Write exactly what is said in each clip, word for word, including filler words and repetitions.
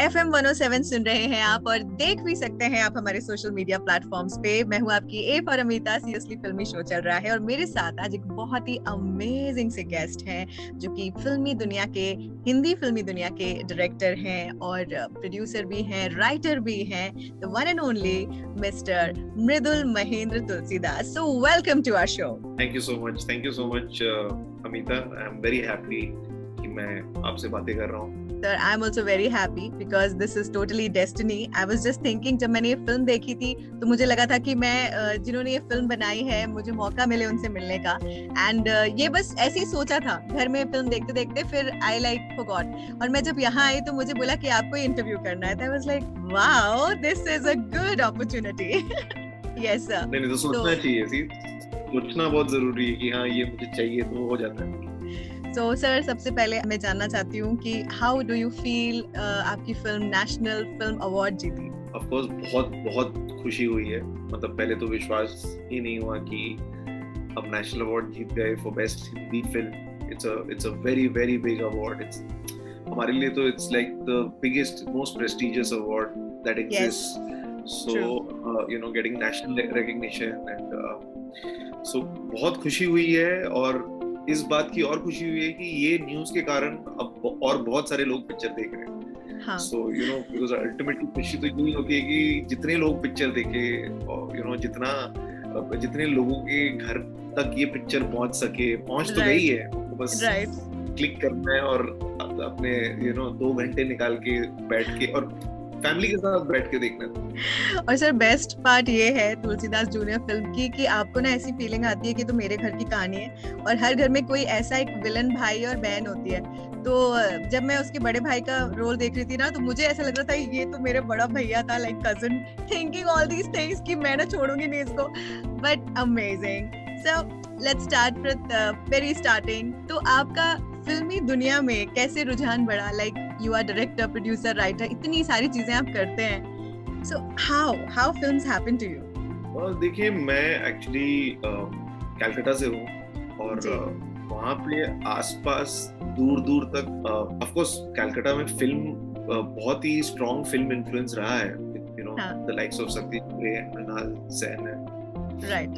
FM one o seven सुन रहे हैं आप और देख भी सकते हैं आप हमारे सोशल मीडिया प्लेटफॉर्म्स पे। मैं हूँ आपकी एफ और अमिता, सीरियसली फिल्मी शो चल रहा है और मेरे साथ आज एक बहुत ही अमेजिंग से गेस्ट हैं जो कि फिल्मी दुनिया के, हिंदी फिल्मी दुनिया के डायरेक्टर हैं और प्रोड्यूसर भी हैं, राइटर भी हैं, the one and only mister Mridul Mahendra Tulsidas. So welcome to our show. Thank you so much, thank you so much Amita. I am very happy कि मैं आपसे बातें कर रहा हूँ। Sir, I'm also very happy because this is totally destiny. I was just thinking, जब मैंने ये फिल्म देखी थी तो मुझे लगा था कि मैं जिन्होंने ये फिल्म बनाई है मुझे मौका मिले उनसे मिलने का। एंड ये बस ऐसे ही सोचा था घर में फिल्म देखते देखते, फिर आई लाइक फॉरगॉट। और मैं जब यहाँ आई तो मुझे बोला कि आपको इंटरव्यू करना है। I was like, wow, this is a good opportunity. Yes sir. नहीं तो सोचना चाहिए, सी सोचना बहुत जरूरी है कि हाँ ये मुझे चाहिए तो हो जाता है। तो सर सबसे पहले मैं जानना चाहती हूँ कि हाउ डू यू फील आपकी फिल्म नेशनल फिल्म अवार्ड जीती? ऑफ कोर्स बहुत बहुत खुशी हुई है। मतलब पहले तो विश्वास ही नहीं हुआ कि अब नेशनल अवार्ड जीत गए for best Hindi film. It's a it's a very very big award. It's हमारे लिए तो it's like the biggest most prestigious award that exist. So you know getting national recognition and so बहुत खुशी हुई है। और इस बात की और खुशी हुई है कि ये न्यूज के कारण अब और बहुत सारे लोग पिक्चर देख रहे हैं। So you know because ultimately खुशी तो यही होती है कि जितने लोग पिक्चर देखे, यू नो जितना जितने लोगों के घर तक ये पिक्चर पहुंच सके, पहुंच तो गई है, बस क्लिक करना है और अपने यू नो दो घंटे निकाल के बैठ के और फैमिली के साथ बैठ के देखना। और सर बेस्ट पार्ट ये है तुलसीदास जूनियर फिल्म की कि आपको ना ऐसी फीलिंग आती है कि तो मेरे घर की कहानी है और हर घर में कोई ऐसा एक विलन भाई और बहन होती है। तो जब मैं उसके बड़े भाई का रोल देख रही थी ना तो मुझे ऐसा लग रहा था ये तो मेरा बड़ा भैया था, like cousin, thinking all these things कि मैं ना छोड़ूंगी नहीं इसको। But amazing. So let's start with very starting. तो आपका फिल्मी दुनिया में कैसे रुझान बढ़ा? Like you are director, producer, writer, इतनी सारी चीजें आप करते हैं। So how how films happen to you? और देखिए मैं एक्चुअली कलकत्ता से हूँ और uh, वहाँ पे आसपास दूर दूर तक ऑफ कोर्स कलकत्ता में फिल्म uh, बहुत ही स्ट्रांग फिल्म इन्फ्लुएंस रहा है। You know the likes of Satya Ray and Mrinal Sen है,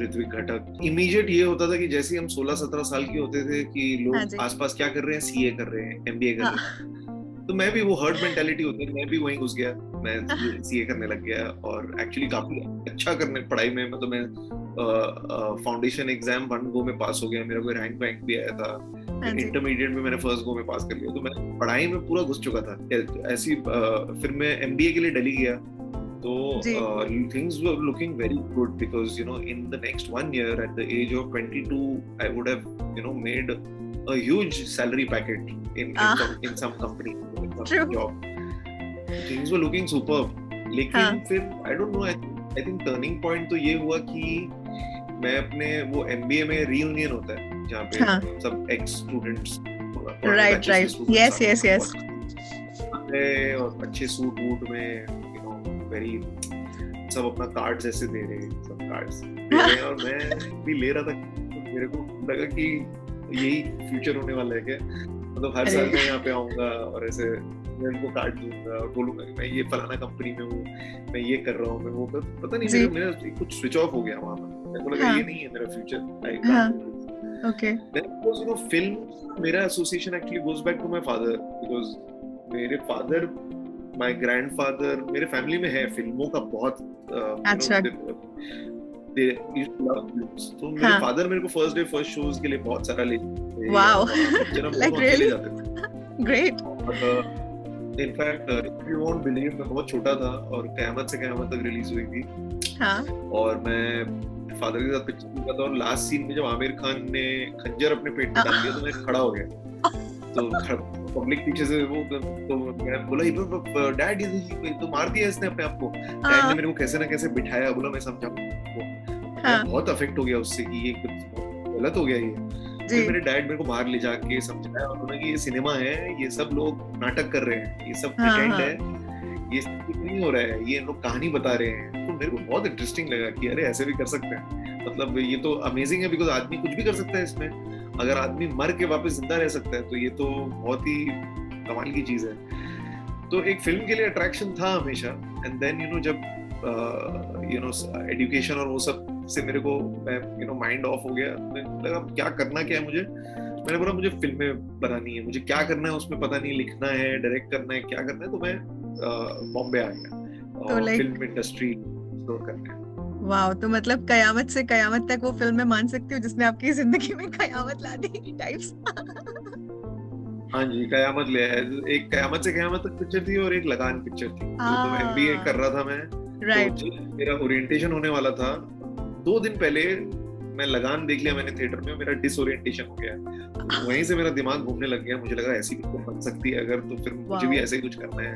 ऋत्विक घटक। इमीडिएट ये होता था कि जैसे हम सोलह सत्रह साल के होते थे कि लोग आसपास क्या कर रहे हैं, सीए कर रहे हैं, एमबीए कर रहे हैं। तो मैं भी वो हर्ड मेंटालिटी होती है, मैं भी वहीं घुस गया, मैं सीए करने लग गया और एक्चुअली काफी अच्छा करने पढ़ाई में। मतलब मैं फाउंडेशन एग्जाम वन गो में पास हो गया, मेरा कोई रैंक वैंक भी आया था। इंटरमीडिएट में मैंने फर्स्ट गो में पास कर लिया। तो मैं पढ़ाई में पूरा घुस चुका था ऐसी। फिर मैं एमबीए के लिए दिल्ली गया तो uh, things were looking very good because you know in the next one year at the age of twenty-two I would have you know made a huge salary packet in uh, in, some, in some company, in some true. job. Things were looking superb. लेकिन फिर I don't know, I, I think turning point तो ये हुआ कि मैं अपने वो M B A में reunion होता है जहाँ पे हाँ. सब ex students right right students yes yes yes और अच्छे सूट वूट में वेरी सब अपना कार्ड्स ऐसे दे रहे हैं, सब कार्ड्स दे रहे हैं और मैं भी ले रहा था। तो मेरे को लगा कि यही फ्यूचर होने वाला है क्या? मतलब हर साल मैं यहाँ पे आऊँगा और ऐसे मैं उनको कार्ड दूंगा और बोलूंगा कि मैं ये फलाना कंपनी में हूँ, मैं ये कर रहा हूँ, मैं वो कर, पता नहीं मेरे मेरा कुछ स्विच ऑफ हो गया वहाँ पर। मेरे को लगा ये नहीं है मेरा फ्यूचर। ओके तो फिल्म मेरा association actually goes back to my father because मेरे फादर माय ग्रैंडफादर, मेरे फैमिली में है फिल्मों का बहुत अच्छा। तो मेरे फादर मेरे को फर्स्ट डे फर्स्ट शोज के लिए बहुत सारा ले wow like really great. In fact if you won't believe मैं बहुत छोटा था और कयामत से कयामत तक रिलीज हुई थी और मैं फादर के साथ पिक्चर देखा था और लास्ट सीन में जब आमिर खान ने खंजर अपने पेट में डाल दिया तो मैं खड़ा हो गया। तो पब्लिक पीछे से वो तो मैं बोला इधर डैड ये तो मार दिया इसने अपने आप को। डैड ने मेरे को कैसे ना कैसे बिठाया, बोला मैं समझा, बहुत अफेक्ट हो गया उससे कि ये गलत हो गया। ये फिर मेरे डैड मेरे को बाहर ले जाके समझाया और उन्होंने कि ये सिनेमा है, ये सब लोग नाटक कर रहे हैं, ये सब प्रिटेंड है, ये सब नहीं हो रहा है, ये लोग कहानी बता रहे हैं। तो मेरे को बहुत इंटरेस्टिंग लगा कि अरे ऐसे भी कर सकते हैं। मतलब ये तो अमेजिंग है बिकॉज आदमी कुछ भी कर सकता है इसमें। अगर आदमी मर के वापस जिंदा रह सकता है तो ये तो बहुत ही कमाल की चीज है। तो एक फिल्म के लिए अट्रैक्शन था हमेशा. एंड देन यू नो जब यू नो एजुकेशन और वो सब से मेरे को यू नो माइंड ऑफ हो गया, मैंने लगा क्या करना क्या है मुझे. मैंने बोला मुझे फिल्में बनानी है, मुझे क्या करना है उसमें पता नहीं, लिखना है, डायरेक्ट करना है, क्या करना है. तो मैं बॉम्बे आ गया और फिल्म इंडस्ट्री एक्सप्लोर करने. वाओ, तो मतलब कयामत से कयामत तक वो फिल्म मैं मान सकती हूँ जिसने आपकी जिंदगी में कयामत ला दी टाइप्स. हाँ जी, कयामत ले एक कयामत से कयामत तक पिक्चर थी और एक लगान पिक्चर थी. तो एमबीए कर रहा था मैं, राइट, मेरा ओरिएंटेशन होने वाला था. दो दिन पहले मैं लगान देख लिया मैंने थिएटर में, मेरा डिसओरिएंटेशन हो गया. वहीं से मेरा दिमाग घूमने लग गया, मुझे लगा ऐसी फिल्म बन सकती है अगर, तो फिर मुझे भी ऐसे ही कुछ करना है.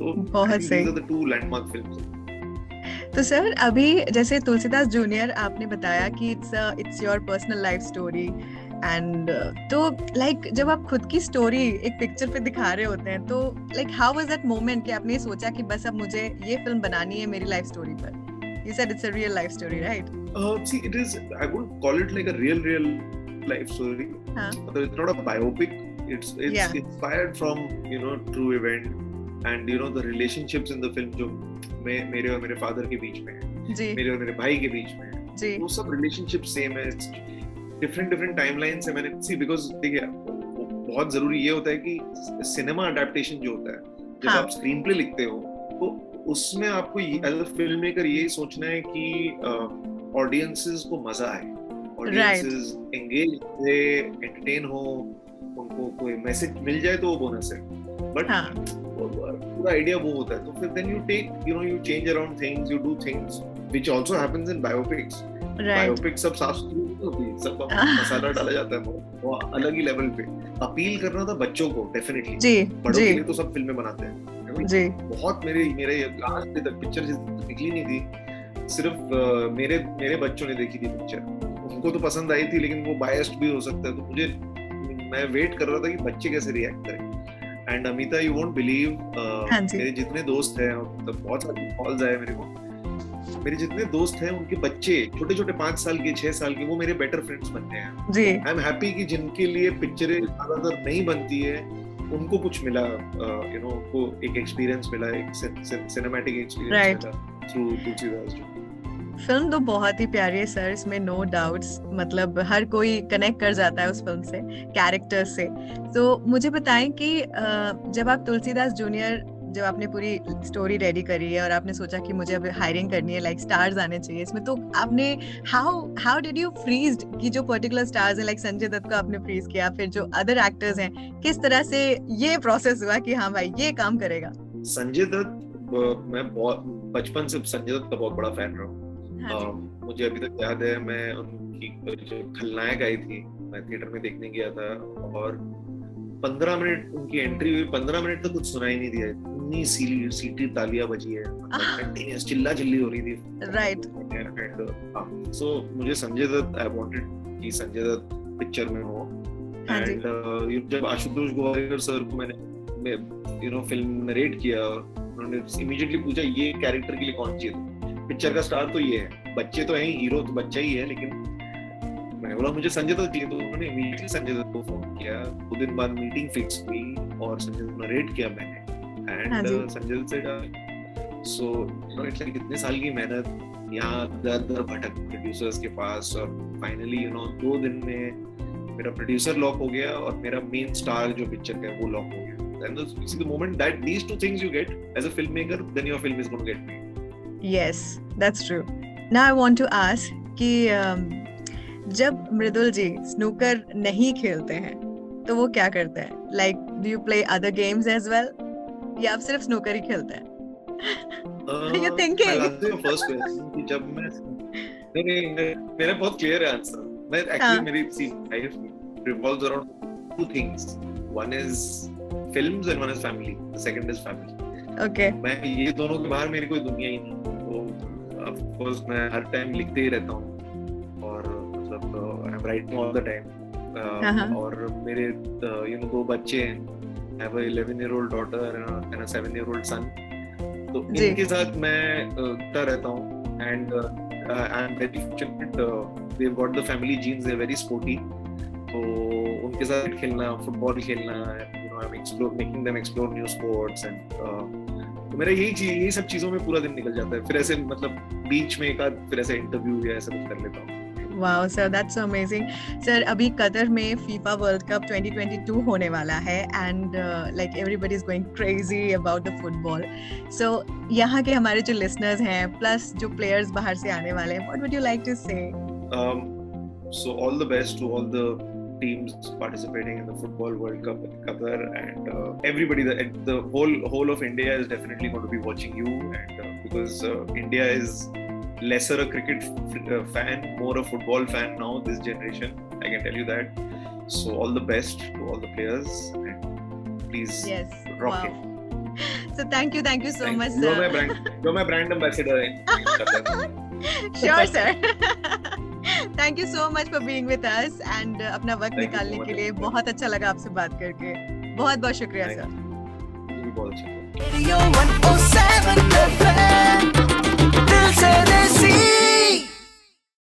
तो बहुत सही, टू लैंडमार्क फिल्म्स. तो सर अभी जैसे तुलसीदास जूनियर आपने बताया कि it's it's your personal life story and, तो लाइक जब आप खुद की स्टोरी एक पिक्चर पे दिखा रहे होते हैं तो like how was that moment कि आपने सोचा कि बस अब मुझे ये फिल्म बनानी है मेरी लाइफ स्टोरी पर. You said it's a real life story, right? See it is, I wouldn't call it like a real real life story, मतलब it's not a biopic. It's it's inspired from you know true event and you know the relationships in the film जो मैं मेरे और मेरे father के बीच में है, मेरे और मेरे भाई के बीच में है, वो सब रिलेशनशिप सेम है. डिफरेंट डिफरेंट टाइमलाइन से मैंने सी, बिकॉज देखिए बहुत जरूरी ये होता है कि सिनेमा अडैप्टेशन जो होता है, जब हाँ. आप स्क्रीन प्ले लिखते हो तो उसमें आपको एज अ फिल्म मेकर ये सोचना है कि ऑडियंसेस uh, को मजा आए, ऑडियंसेस एंगेज हो, एंटरटेन हो, उनको कोई मैसेज मिल जाए तो वो बोनस है. बट पूरा आइडिया वो होता है. तो फिर then you take you know you change around things, you do things which also happens in biopics. Biopics सब साफ होती है, सब मसाला डाला जाता है, वो अलग ही लेवल पे. अपील करना था बच्चों को डेफिनेटली, बड़ों के लिए तो सब फिल्में बनाते हैं जी. बहुत मेरे मेरे लास्ट तक पिक्चर निकली नहीं थी, सिर्फ मेरे मेरे बच्चों ने देखी थी पिक्चर. उनको तो पसंद आई थी लेकिन वो बायस्ड भी हो सकता है. तो मुझे मैं वेट कर रहा था कि बच्चे कैसे रिएक्ट करें. And Amita, you won't believe, मेरे जितने दोस्त हैं, मतलब बहुत सारे कॉल्स आए मेरे को, मेरे जितने दोस्त हैं उनके बच्चे छोटे छोटे पांच साल के, छह साल के, वो मेरे बेटर फ्रेंड्स बनते हैं जी. आई एम हैप्पी कि जिनके लिए पिक्चरें ज्यादातर नहीं बनती है उनको कुछ मिला, यू नो, उनको एक एक्सपीरियंस मिला, एक सिनेमैटिक एक्सपीरियंस मिला थ्रू तुलसीदास जी. फिल्म तो बहुत ही प्यारी है सर, इसमें नो डाउट्स, मतलब हर कोई कनेक्ट कर जाता है उस फिल्म से, कैरेक्टर से. तो मुझे बताएं कि जब आप तुलसीदास जूनियर, जब आपने पूरी स्टोरी रेडी करी है और आपने सोचा कि मुझे अब हायरिंग करनी है, लाइक स्टार्स आने चाहिए इसमें, तो आपने how how did you freeze कि जो पर्टिकुलर स्टार्स हैं, लाइक संजय दत्त को आपने फ्रीज किया, फिर जो अदर एक्टर्स हैं, किस तरह से ये प्रोसेस हुआ कि हाँ भाई ये काम करेगा? संजय दत्त, मैं बचपन से संजय दत्त का बहुत बड़ा फैन रहा हूँ. Uh, मुझे अभी तक याद है, मैं उनकी खलनायक आई थी, मैं थिएटर में देखने गया था और पंद्रह मिनट उनकी एंट्री हुई, पंद्रह मिनट तक कुछ सुनाई नहीं दिया, इतनी सीटी सीटी तालियां बजी है, कंटिन्यूअस चिल्ला चिल्ली हो रही थी, राइट. एंड सो मुझे संजय दत्त, आई वांटेड कि संजय दत्त पिक्चर में हो. एंड uh, जब आशुतोष गोवारीकर सर को मैंने यू नो फिल्म नरेट किया, उन्होंने इमीडिएटली पूछा ये कैरेक्टर के लिए कौन चाहिए. पिक्चर का स्टार तो ये है, बच्चे तो हैं, हीरो तो बच्चा ही है, लेकिन मैंने बोला मुझे संजय दत्त चाहिए. तो उन्होंने इमीडिएटली संजय दत्त को फोन किया, दो दिन बाद मीटिंग फिक्स हुई और संजय दत्त ने रेट किया मैंने. एंड संजय दत्त से सो इन्होंने कितने साल की मेहनत, यहाँ दर दर भटक प्रोड्यूसर्स के पास, और फाइनली यू नो दो दिन में मेरा प्रोड्यूसर लॉक हो गया और मेरा मेन स्टार जो पिक्चर का है वो लॉक हो गया. And the moment that these two things you get as a film maker, then your film is going to get made. Yes, that's true. Now I want to ask कि जब मृदुल जी snooker नहीं खेलते हैं तो वो क्या करते हैं? Like, do you play other games as well? या आप सिर्फ स्नूकर ही खेलते हैं? Are you thinking? I'll answer your first question. जब मैं नहीं नहीं मेरा बहुत clear है answer. मैं actually मेरी life revolves around two things. One is films and one is family. The second is family. Okay. मैं ये दोनों के बाहर मेरी कोई दुनिया ही नहीं. तो ऑफ कोर्स मैं हर टाइम लिखते ही रहता हूँ और मतलब I am writing all the time. और मेरे यू नो दो बच्चे हैं, I have a eleven year old daughter and a seven year old son. तो इनके साथ मैं करता रहता हूँ. And I am very fortunate, they have got the family genes, they are very sporty. तो उनके साथ खेलना, फुटबॉल खेलना, I'm explore, making them explore new sports and uh, तो मेरा यही चीज यही सब चीजों में पूरा दिन निकल जाता है. फिर ऐसे मतलब बीच में एक आध फिर ऐसे इंटरव्यू या ऐसा कुछ कर लेता हूँ. Wow, sir, that's amazing. Sir, अभी कतर में FIFA World Cup twenty twenty-two होने वाला है and uh, like everybody is going crazy about the football. So यहाँ के हमारे जो listeners हैं, plus जो players बाहर से आने वाले हैं, what would you like to say? Um, so all the best to all the teams participating in the Football World Cup in Qatar and uh, everybody, the the whole whole of India is definitely going to be watching you and uh, because uh, India is lesser a cricket f- fan, more a football fan now, this generation, I can tell you that. So all the best to all the players and please yes. rock wow. it. So thank you, thank you so thank much you. Sir. You're my brand, you're my brand ambassador. In, in sure sir. Thank you so much for being with us and uh, अपना वक्त निकालने के लिए बहुत अच्छा लगा आपसे बात करके. बहुत बहुत शुक्रिया सर. बहुत अच्छा.